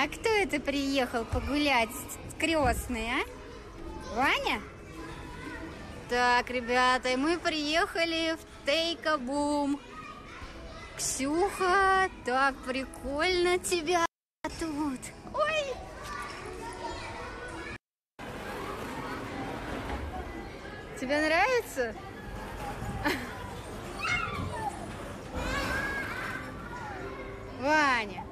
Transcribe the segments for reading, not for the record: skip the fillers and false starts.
А кто это приехал погулять с крестной, а? Ваня? Так, ребята, мы приехали в Тейкабум. Ксюха, так прикольно тебя тут. Ой! Тебе нравится? Ваня.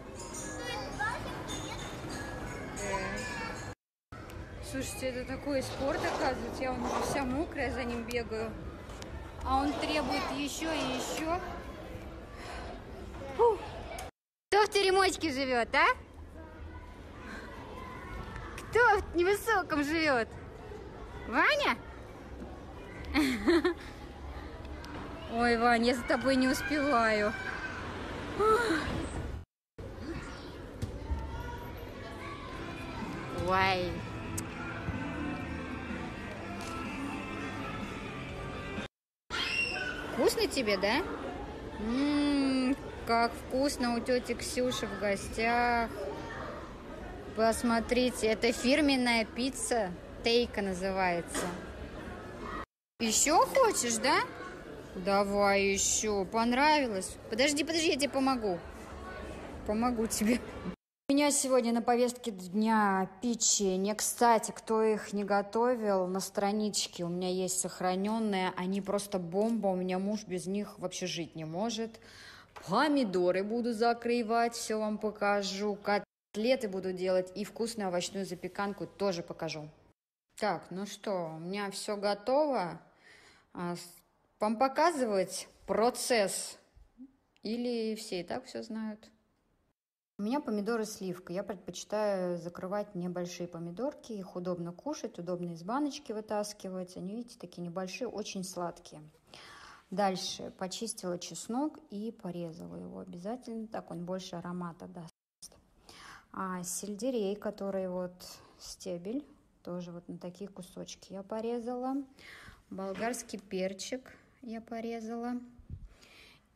Слушайте, это такой спорт, оказывается. Я уже вся мокрая, за ним бегаю. А он требует еще и еще. Фу. Кто в теремочке живет, а? Кто в невысоком живет? Ваня? Ой, Ваня, я за тобой не успеваю. Ой. Вкусно тебе, да? Как вкусно у тети Ксюши в гостях. Посмотрите, это фирменная пицца. Тейка называется. Еще хочешь, да? Давай еще. Понравилось? Подожди, я тебе помогу. Помогу тебе. У меня сегодня на повестке дня печенье. Кстати, кто их не готовил, на страничке у меня есть сохраненные. Они просто бомба. У меня муж без них вообще жить не может. Помидоры буду закрывать, все вам покажу. Котлеты буду делать и вкусную овощную запеканку тоже покажу. Так, ну что, у меня все готово. Вам показывать процесс? Или все и так все знают? У меня помидоры сливка. Я предпочитаю закрывать небольшие помидорки. Их удобно кушать, удобно из баночки вытаскивать. Они, видите, такие небольшие, очень сладкие. Дальше почистила чеснок и порезала его обязательно. Так он больше аромата даст. А сельдерей, который вот стебель, тоже вот на такие кусочки я порезала. Болгарский перчик я порезала.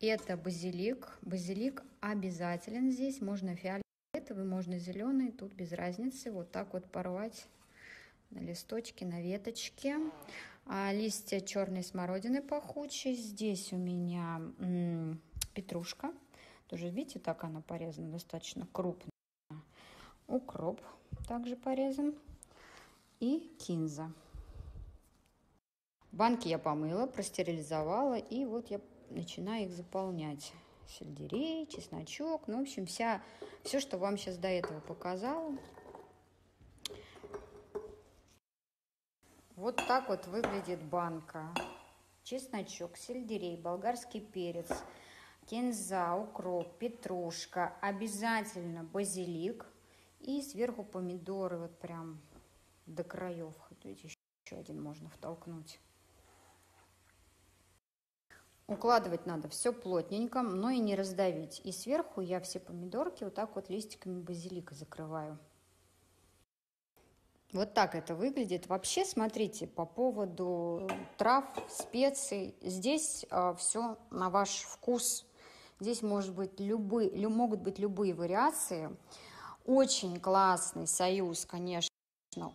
Это базилик. Базилик обязателен здесь. Можно фиолетовый, можно зеленый. Тут без разницы. Вот так вот порвать на листочки, на веточки. А листья черной смородины пахучие. Здесь у меня петрушка. Тоже, видите, так она порезана достаточно крупно. Укроп также порезан. И кинза. Банки я помыла, простерилизовала, и вот я начинаю их заполнять. Сельдерей, чесночок, ну, в общем, все, что вам сейчас до этого показала. Вот так вот выглядит банка. Чесночок, сельдерей, болгарский перец, кинза, укроп, петрушка, обязательно базилик и сверху помидоры вот прям до краев. Видите, еще один можно втолкнуть. Укладывать надо все плотненько, но и не раздавить. И сверху я все помидорки вот так вот листиками базилика закрываю. Вот так это выглядит. Вообще, смотрите, по поводу трав, специй, здесь все на ваш вкус. Здесь могут быть любые вариации. Очень классный союз, конечно,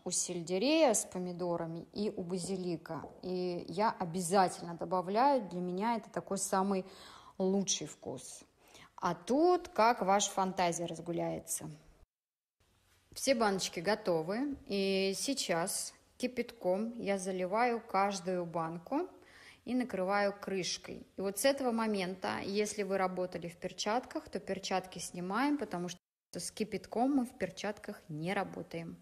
у сельдерея с помидорами и у базилика. И я обязательно добавляю. Для меня это такой самый лучший вкус. А тут как ваша фантазия разгуляется. Все баночки готовы, и сейчас кипятком я заливаю каждую банку и накрываю крышкой. И вот с этого момента, если вы работали в перчатках, то перчатки снимаем, потому что с кипятком мы в перчатках не работаем.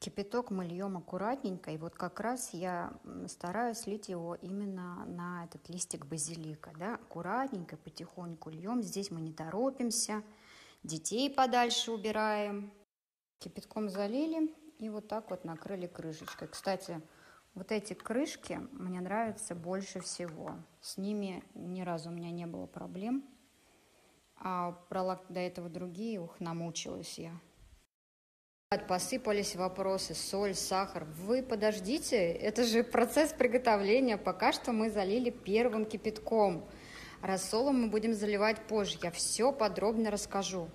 Кипяток мы льем аккуратненько, и вот как раз я стараюсь лить его именно на этот листик базилика. Да? Аккуратненько, потихоньку льем, здесь мы не торопимся. Детей подальше убираем. Кипятком залили и вот так вот накрыли крышечкой. Кстати, вот эти крышки мне нравятся больше всего. С ними ни разу у меня не было проблем. А брала до этого другие, ух, намучилась я. Посыпались вопросы, соль, сахар. Вы подождите, это же процесс приготовления. Пока что мы залили первым кипятком. Рассолом мы будем заливать позже, я все подробно расскажу.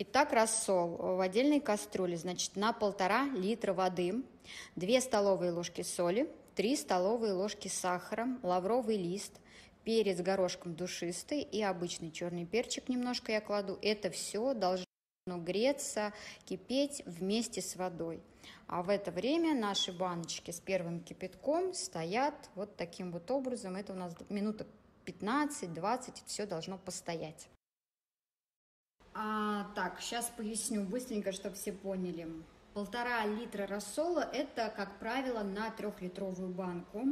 Итак, рассол в отдельной кастрюле, значит, на 1,5 литра воды, 2 столовые ложки соли, 3 столовые ложки сахара, лавровый лист, перец горошком душистый и обычный черный перчик немножко я кладу. Это все должно греться, кипеть вместе с водой. А в это время наши баночки с первым кипятком стоят вот таким вот образом. Это у нас минута 15-20, все должно постоять. Так, сейчас поясню быстренько, чтобы все поняли. 1,5 литра рассола – это, как правило, на 3-литровую банку.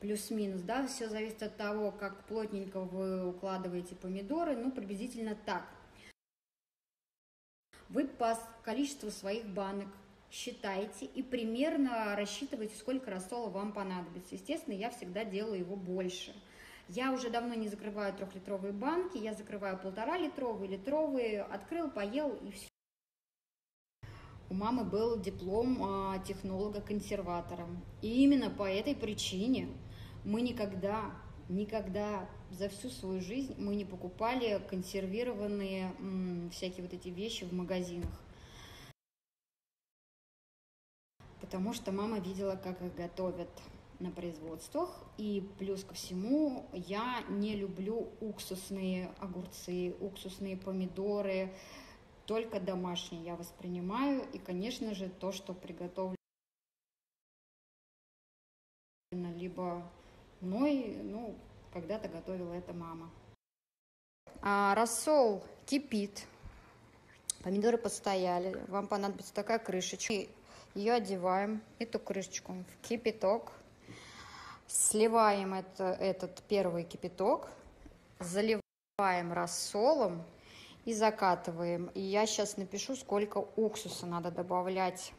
Плюс-минус, да, все зависит от того, как плотненько вы укладываете помидоры, ну, приблизительно так. Вы по количеству своих банок считаете и примерно рассчитываете, сколько рассола вам понадобится. Естественно, я всегда делаю его больше. Я уже давно не закрываю 3-литровые банки, я закрываю 1,5-литровые, литровые, открыл, поел и все. У мамы был диплом технолога-консерватора. И именно по этой причине мы никогда за всю свою жизнь мы не покупали консервированные всякие вот эти вещи в магазинах. Потому что мама видела, как их готовят на производствах. И плюс ко всему, я не люблю уксусные огурцы, уксусные помидоры. Только домашние я воспринимаю. И, конечно же, то, что приготовлено либо мной, ну, когда-то готовила это мама. Рассол кипит. Помидоры постояли. Вам понадобится такая крышечка. Ее одеваем, эту крышечку, в кипяток. Сливаем этот первый кипяток. Заливаем рассолом. И закатываем. И я сейчас напишу, сколько уксуса надо добавлять